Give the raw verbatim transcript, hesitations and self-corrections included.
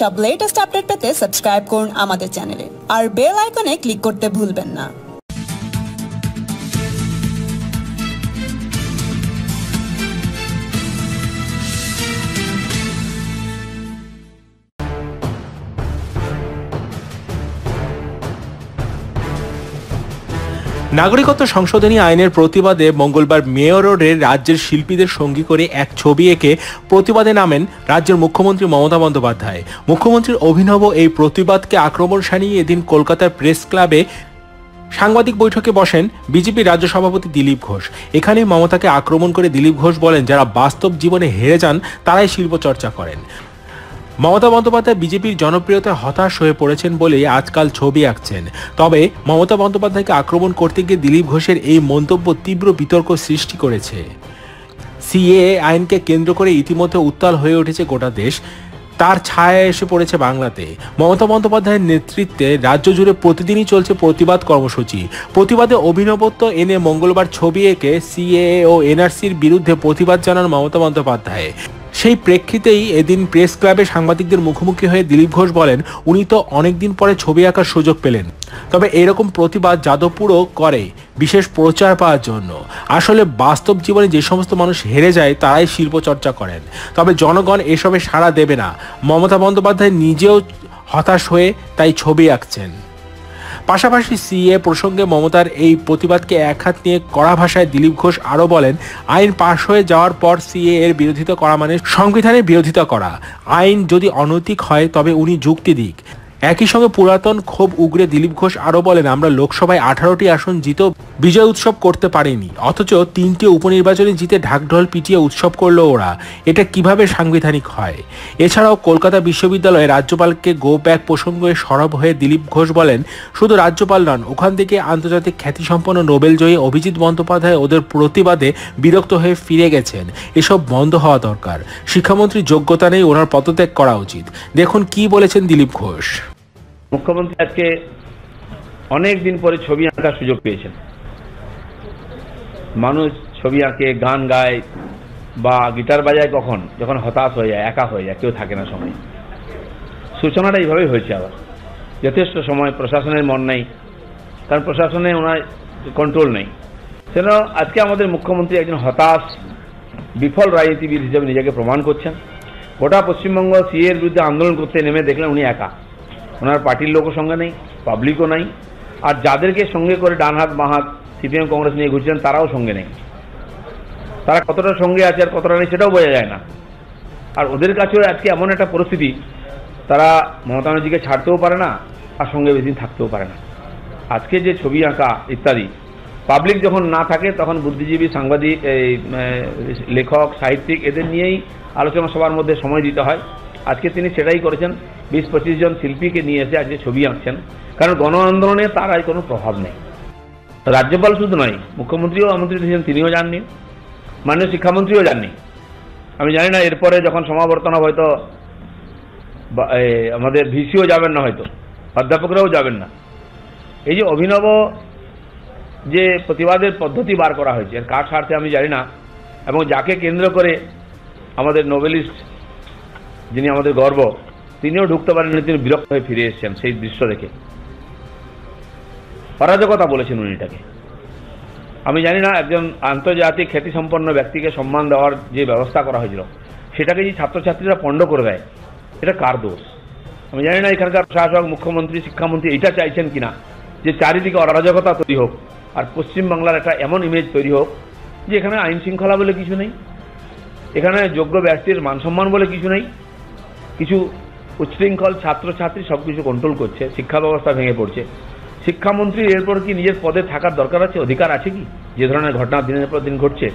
সব latest update পেতে subscribe করুন আমাদের চ্যানেলে, আর বেল আইকনে ক্লিক করতে ভুলবেন না। নাগরিকত্ব সংশোধনী আইনের প্রতিবাদে মঙ্গলবার মেয়র রোডে রাজ্যের শিল্পীদের সঙ্গী করে এক ছবি এঁকে প্রতিবাদে নামেন রাজ্যের মুখ্যমন্ত্রী মমতা বন্দ্যোপাধ্যায়। মুখ্যমন্ত্রীর অভিনব এই প্রতিবাদকে আক্রমণ সানিয়ে এদিন কলকাতার প্রেস ক্লাবে সাংবাদিক বৈঠকে বসেন বিজেপি রাজ্য সভাপতি দিলীপ ঘোষ। এখানে মমতাকে আক্রমণ করে দিলীপ ঘোষ বলেন, যারা বাস্তব জীবনে হেরে যান তারাই শিল্পচর্চা করেন। মমতা বন্দ্যোপাধ্যায় বিজেপির জনপ্রিয়তায় হতাশ হয়ে পড়েছেন বলেই আজকাল ছবি আঁকছেন। তবে মমতা বন্দ্যোপাধ্যায়কে আক্রমণ করতে গিয়ে দিলীপ ঘোষের এই মন্তব্য তীব্র বিতর্ক সৃষ্টি করেছে। সিএএ আইনকে কেন্দ্র করে ইতিমধ্যে উত্তাল হয়ে উঠেছে গোটা দেশ, তার ছায়া এসে পড়েছে বাংলাতে। মমতা বন্দ্যোপাধ্যায়ের নেতৃত্বে রাজ্য জুড়ে প্রতিদিনই চলছে প্রতিবাদ কর্মসূচি। প্রতিবাদে অভিনবত্ব এনে মঙ্গলবার ছবি এঁকে সিএএ ও এনআরসির বিরুদ্ধে প্রতিবাদ জানান মমতা বন্দ্যোপাধ্যায়। সেই প্রেক্ষিতেই এদিন প্রেস ক্লাবে সাংবাদিকদের মুখোমুখি হয়ে দিলীপ ঘোষ বলেন, উনি তো অনেকদিন পরে ছবি আঁকার সুযোগ পেলেন, তবে এরকম প্রতিবাদ যাদবপুরও করে বিশেষ প্রচার পাওয়ার জন্য। আসলে বাস্তব জীবনে যে সমস্ত মানুষ হেরে যায় তারাই শিল্পচর্চা করেন, তবে জনগণ এসবে সাড়া দেবে না। মমতা বন্দ্যোপাধ্যায় নিজেও হতাশ হয়ে তাই ছবি আঁকছেন। পাশাপাশি সিএ প্রসঙ্গে মমতার এই প্রতিবাদকে একহাত নিয়ে কড়া ভাষায় দিলীপ ঘোষ আরও বলেন, আইন পাশ হয়ে যাওয়ার পর সিএ এর বিরোধিতা করা মানে সংবিধানের বিরোধিতা করা। আইন যদি অনৈতিক হয় তবে উনি যুক্তি দিক। একই সঙ্গে পুরাতন ক্ষোভ উগরে দিলীপ ঘোষ আরও বলেন, আমরা লোকসভায় আঠারোটি আসন জিতেও বিজয় উৎসব করতে পারিনি, অথচ তিনটি উপনির্বাচনে জিতে ঢাকঢোল পিটিয়ে উৎসব করলো ওরা। এটা কিভাবে সাংবিধানিক হয়? এছাড়াও কলকাতা বিশ্ববিদ্যালয়ে রাজ্যপালকে গো ব্যাক প্রসঙ্গে সরব হয়ে দিলীপ ঘোষ বলেন, শুধু রাজ্যপাল নন, ওখান থেকে আন্তর্জাতিক খ্যাতিসম্পন্ন নোবেলজয়ী অভিজিৎ বন্দ্যোপাধ্যায় ওদের প্রতিবাদে বিরক্ত হয়ে ফিরে গেছেন। এসব বন্ধ হওয়া দরকার। শিক্ষামন্ত্রী যোগ্যতা নেই, ওনার পদত্যাগ করা উচিত। দেখুন কি বলেছেন দিলীপ ঘোষ। মুখ্যমন্ত্রী আজকে অনেকদিন পরে ছবি আঁকার সুযোগ পেয়েছেন। মানুষ ছবি আঁকে, গান গায় বা গিটার বাজায় কখন? যখন হতাশ হয়ে যায়, একা হয়ে যায়, কেউ থাকে না। সময় সূচনাটা এইভাবে হয়েছে। আবার যথেষ্ট সময় প্রশাসনের মন নেই, কারণ প্রশাসনে ওনার কন্ট্রোল নেই। সেজন্য আজকে আমাদের মুখ্যমন্ত্রী একজন হতাশ বিফল রাজনীতিবিদ হিসেবে নিজেকে প্রমাণ করছেন। গোটা পশ্চিমবঙ্গ সিএর বিরুদ্ধে আন্দোলন করতে নেমে দেখলেন উনি একা, ওনার পার্টির লোকও সঙ্গে নেই, পাবলিকও নাই, আর যাদেরকে সঙ্গে করে ডান হাত বাঁ হাত সিপিএম কংগ্রেস নিয়ে ঘুরছিলেন তারাও সঙ্গে নেই। তারা কতটা সঙ্গে আছে আর কতটা নেই সেটাও বোঝা যায় না। আর ওদের কাছেও আজকে এমন একটা পরিস্থিতি, তারা মমতা ব্যানার্জিকে ছাড়তেও পারে না, আর সঙ্গে বেশি থাকতেও পারে না। আজকে যে ছবি আঁকা ইত্যাদি, পাবলিক যখন না থাকে তখন বুদ্ধিজীবী, সাংবাদিক, এই লেখক, সাহিত্যিক এদের নিয়েই আলোচনা সবার মধ্যে সময় দিতে হয়। আজকে তিনি সেটাই করেছেন। বিশ পঁচিশ জন শিল্পীকে নিয়ে এসে আজকে ছবি আঁকছেন, কারণ গণ আন্দোলনে তার আর কোনো প্রভাব নেই। রাজ্যপাল শুধু নয়, মুখ্যমন্ত্রীও আমন্ত্রিত হয়েছেন, তিনিও যাননি, মাননীয় শিক্ষামন্ত্রীও যাননি। আমি জানি না এরপরে যখন সমাবর্তন হবে হয়তো আমাদের ভিসিও যাবেন না, হয়তো অধ্যাপকরাও যাবেন না। এই যে অভিনব যে প্রতিবাদের পদ্ধতি বার করা হয়েছে, এর কার স্বার্থে আমি জানি না, এবং যাকে কেন্দ্র করে আমাদের নোবেলিস্ট, যিনি আমাদের গর্ব, তিনিও ঢুকতে পারেননি, তিনি বিরক্ত হয়ে ফিরে এসেছেন। সেই দৃশ্য দেখে অরাজকতা বলেছেন উনি এটাকে। আমি জানি না একজন আন্তর্জাতিক খ্যাতিসম্পন্ন ব্যক্তিকে সম্মান দেওয়ার যে ব্যবস্থা করা হয়েছিল সেটাকে যে ছাত্রছাত্রীরা পণ্ড করে দেয়, এটা কার দোষ? আমি জানি না এখানকার প্রশাসক, মুখ্যমন্ত্রী, শিক্ষামন্ত্রী এইটা চাইছেন কিনা যে চারিদিকে অরাজকতা তৈরি হোক, আর পশ্চিমবাংলার একটা এমন ইমেজ তৈরি হোক যে এখানে আইন শৃঙ্খলা বলে কিছু নেই, এখানে যোগ্য ব্যক্তির মানসম্মান বলে কিছু নেই। কিছু উচ্ছৃঙ্খল ছাত্রছাত্রী সব কিছু কন্ট্রোল করছে, শিক্ষা ব্যবস্থা ভেঙে পড়ছে। শিক্ষামন্ত্রীর এরপর কি নিজের পদে থাকার দরকার আছে, অধিকার আছে কি? যে ধরনের ঘটনা দিনের পর দিন ঘটছে।